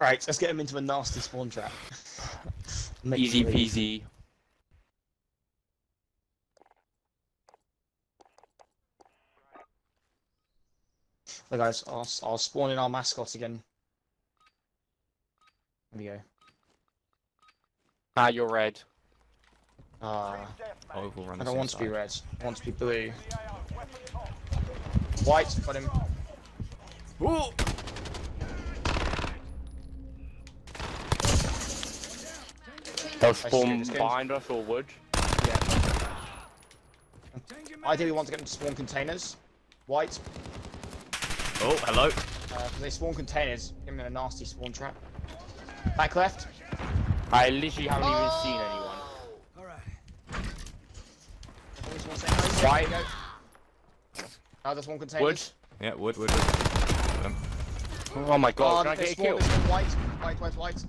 Right, so let's get him into a nasty spawn trap. Easy peasy. Look guys, I'll spawn in our mascot again. There we go. Ah, you're red. Ah. I don't want to be red. I want to be blue. White, got him. Ooh! They'll spawn behind us or wood. Yeah. Ideally, we want to get them to spawn containers. White. Oh, hello. They spawn containers. Give them a nasty spawn trap. Back left. I literally haven't even seen anyone. Alright. Right. Now there's one container. Wood. Yeah, wood. Oh my god, can I get a kill? White.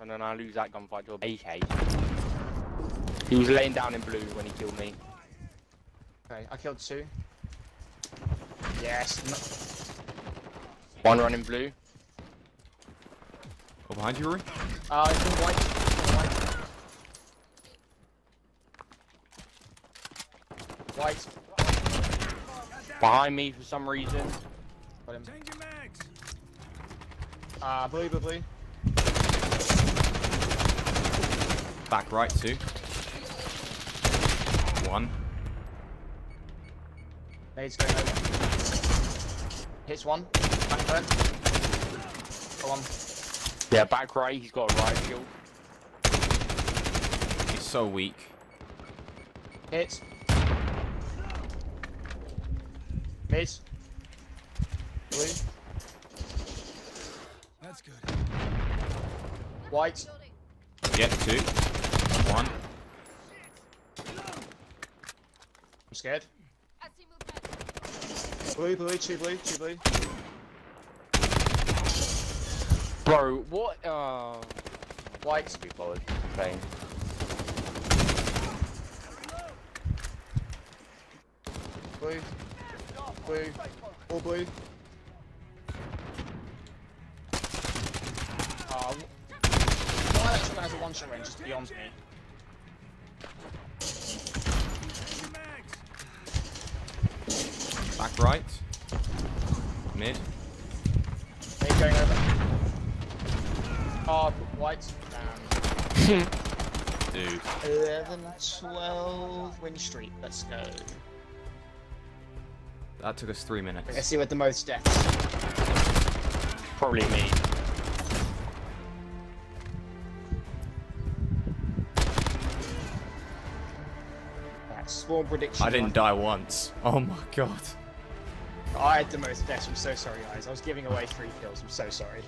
And then I lose that gunfight to a AK. He was laying down in blue when he killed me. Okay, I killed two. Yes. One running blue. Oh, behind you, Rory? It's in white. White. Behind me for some reason. Got him. Blue. Back right, two. One. Nades going over. Hits one. Back left. Go on. Yeah, back right. He's got a right shield. He's so weak. Hits. Mid. Blue. That's good. White. Get two. One. I'm scared. Blue. Bro, what? White. To be bothered. Pain. Blue. All blue. Someone has a one-shot range just beyond me. Back right. Mid. He's going over. Oh, white. Damn. Dude. 11-12 win streak. Let's go. That took us 3 minutes. Let's see what the most deaths. Probably me. Spawn prediction. I didn't die once. Oh my god. I had the most deaths. I'm so sorry, guys. I was giving away 3 kills. I'm so sorry.